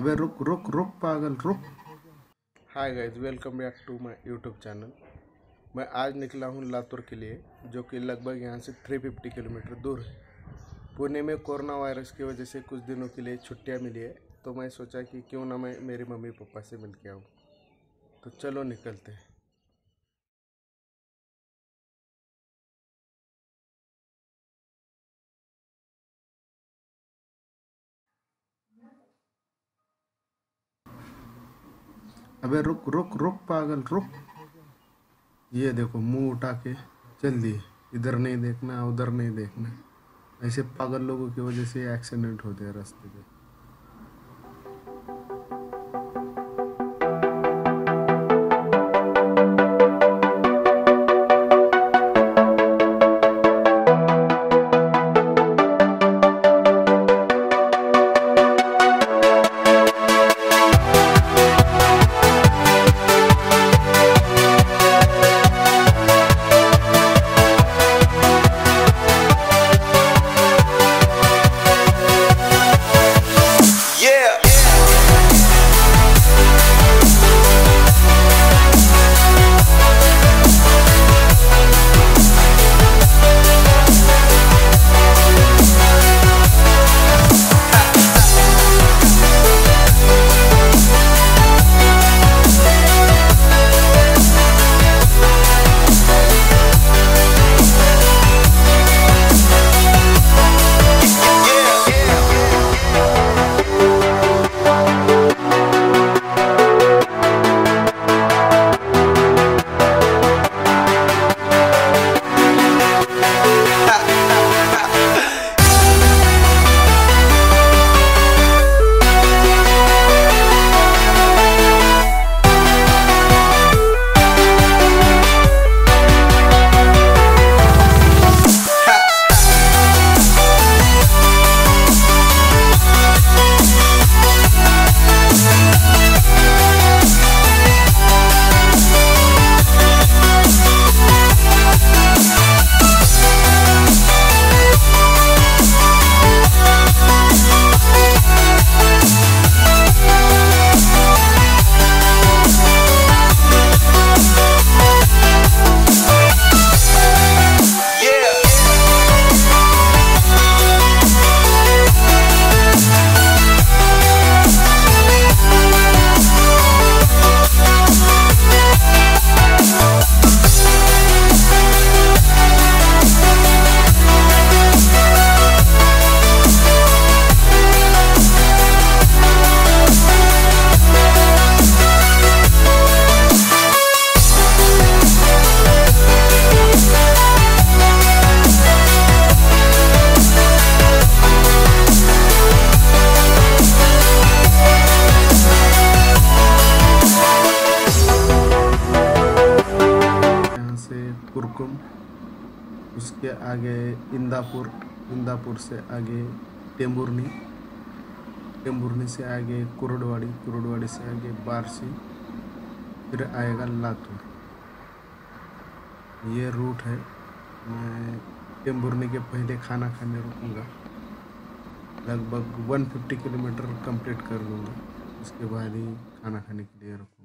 अबे रुक रुक रुक पागल रुक। Hi guys, welcome back to my YouTube channel. मैं आज निकला हूँ लातूर के लिए, जो कि लगभग यहाँ से 350 किलोमीटर दूर है। पुणे में कोरोना वायरस की वजह से कुछ दिनों के लिए छुट्टियाँ मिली है, तो मैं सोचा कि क्यों ना मैं मेरे मम्मी पापा से मिल के आऊँ। तो चलो निकलते हैं। अबे रुक रुक रुक पागल रुक। ये देखो, मुंह उठा के चल दिए, इधर नहीं देखना उधर नहीं देखना। ऐसे पागल लोगों की वजह से एक्सीडेंट होते हैं रास्ते पे। उसके आगे इंदापुर, इंदापुर से आगे टेंभुर्णी, टेंभुर्णी से आगे कुर्डुवाडी, कुर्डुवाडी से आगे बार्शी, फिर आएगा लातूर। ये रूट है। मैं टेंभुर्णी के पहले खाना खाने रुकूंगा, लगभग 150 किलोमीटर कंप्लीट कर लूँगा, उसके बाद ही खाना खाने के लिए रुकूंगा।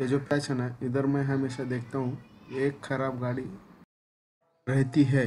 ये जो पैच है ना, इधर मैं हमेशा देखता हूँ एक खराब गाड़ी रहती है।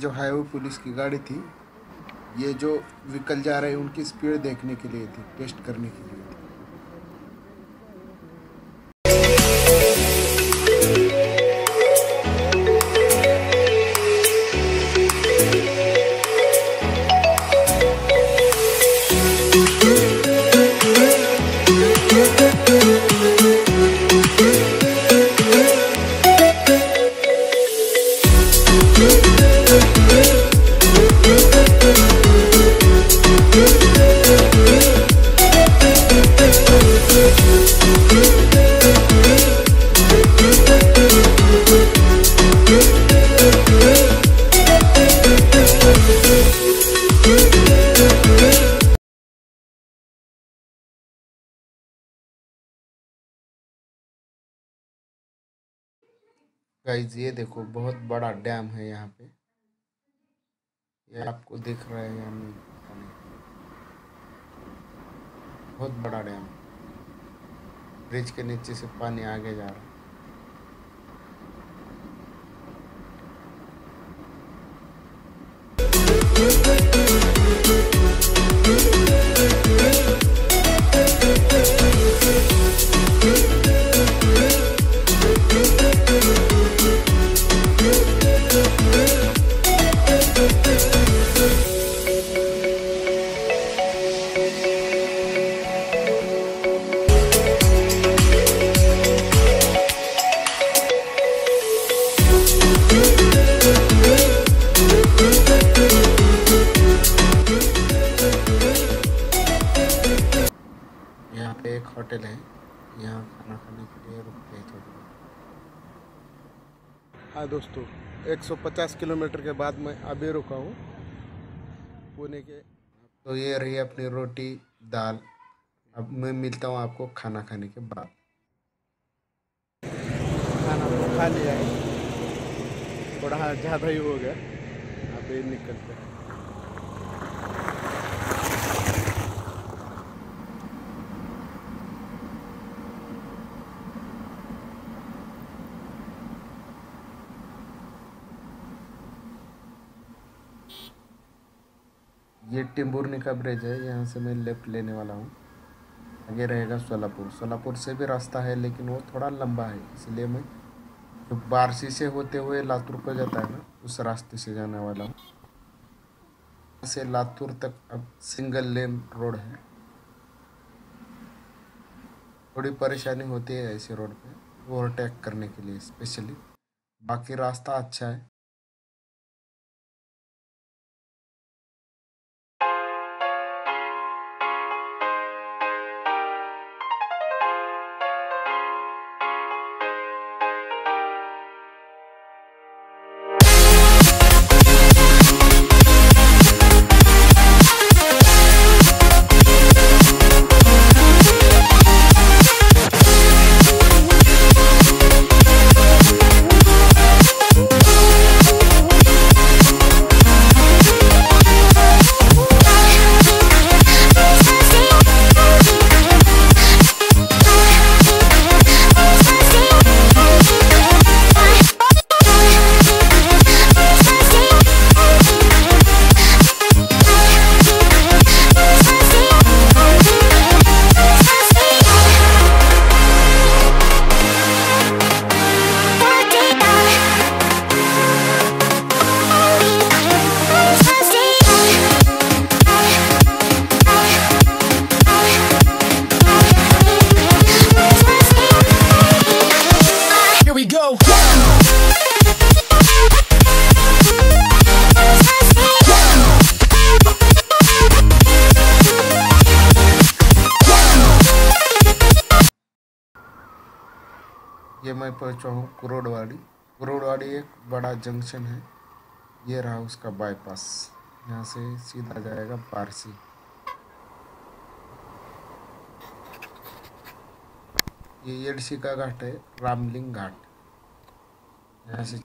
जो हाईवे पुलिस की गाड़ी थी, ये जो व्हीकल जा रहे उनकी स्पीड देखने के लिए थी, टेस्ट करने के लिए थी। गाइज ये देखो बहुत बड़ा डैम है यहाँ पे, ये आपको दिख रहा है या नहीं बहुत बड़ा डैम। ब्रिज के नीचे से पानी आगे जा रहा है। यहाँ पे एक होटल है, यहाँ खाना खाने के लिए रुकते हैं थोड़ी। हाँ दोस्तों, 150 किलोमीटर के बाद मैं अभी रुका हूँ पुणे के। तो ये रही अपनी रोटी दाल। अब मैं मिलता हूँ आपको खाना खाने के बाद। खाना तो खा लिया है, थोड़ा ज़्यादा ही हो गया, अभी निकलते हैं। ये टेंभुर्णी का ब्रिज है, यहाँ से मैं लेफ्ट लेने वाला हूँ। आगे रहेगा सोलापुर। सोलापुर से भी रास्ता है लेकिन वो थोड़ा लंबा है, इसलिए मैं जो बार्शी से होते हुए लातूर को जाता है ना, उस रास्ते से जाने वाला हूँ। यहाँ से लातूर तक अब सिंगल लेन रोड है। थोड़ी परेशानी होती है ऐसे रोड पे ओवरटेक करने के लिए स्पेशली, बाकी रास्ता अच्छा है। ये मैं पहुंचा हूँ कुर्डुवाडी। कुर्डुवाडी एक बड़ा जंक्शन है, ये रहा उसका बाईपास। यहाँ से सीधा जाएगा बार्शी। ये येडशी का घाट है, रामलिंग घाट। यहाँ से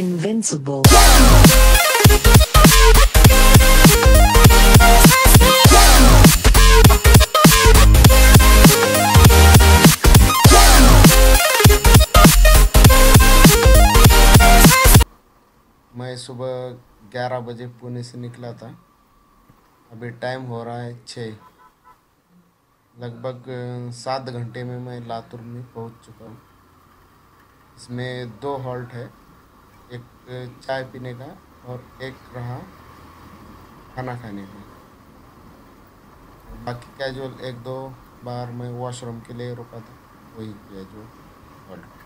invincible. मैं सुबह 11 बजे पुणे से निकला था, अभी टाइम हो रहा है 6, लगभग 7 घंटे में मैं लातूर में पहुंच चुका हूँ। इसमें 2 हॉल्ट है, एक चाय पीने का और एक रहा खाना खाने का। बाकी कैजुअल 1-2 बार मैं वॉशरूम के लिए रुका था, वही casual halt.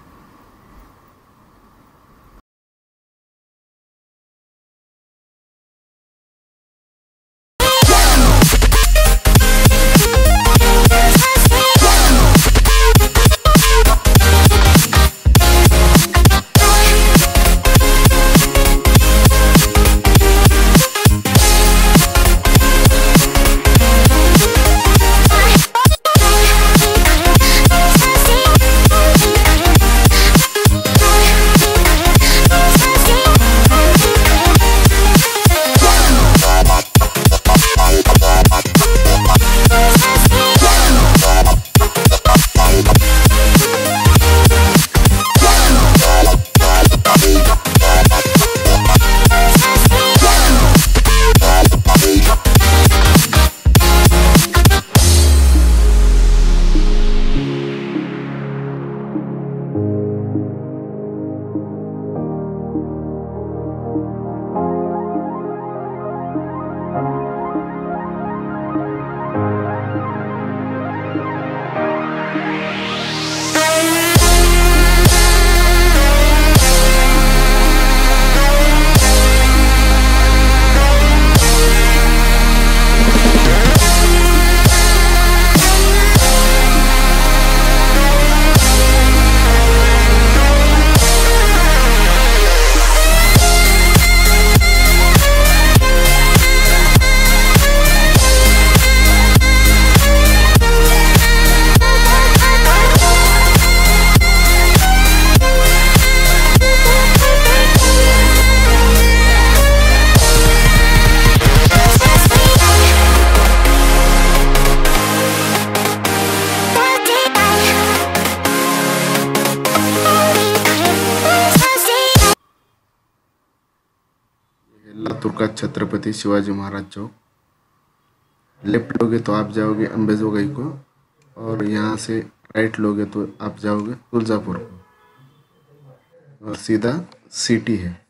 Chhatrapati Shivaji Maharaj Chowk, left लोगे तो आप जाओगे अंबेजोगाई को, और यहाँ से राइट लोगे तो आप जाओगे तुलजापुर को, और सीधा सिटी है।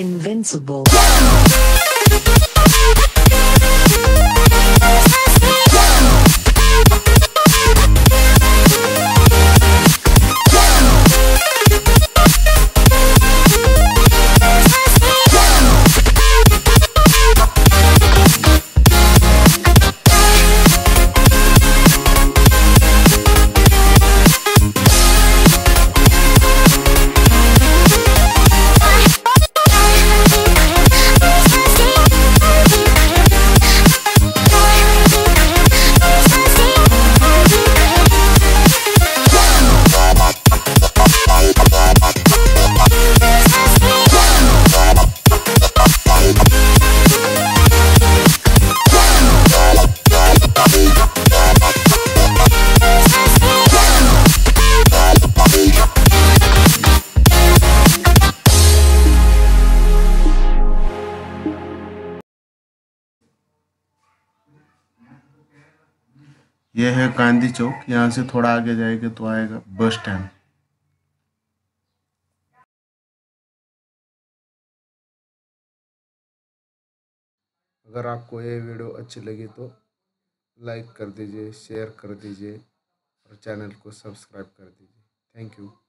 Invincible. यह है गांधी चौक। यहाँ से थोड़ा आगे जाएगा तो आएगा बस स्टैंड। अगर आपको ये वीडियो अच्छी लगी तो लाइक कर दीजिए, शेयर कर दीजिए और चैनल को सब्सक्राइब कर दीजिए। Thank you.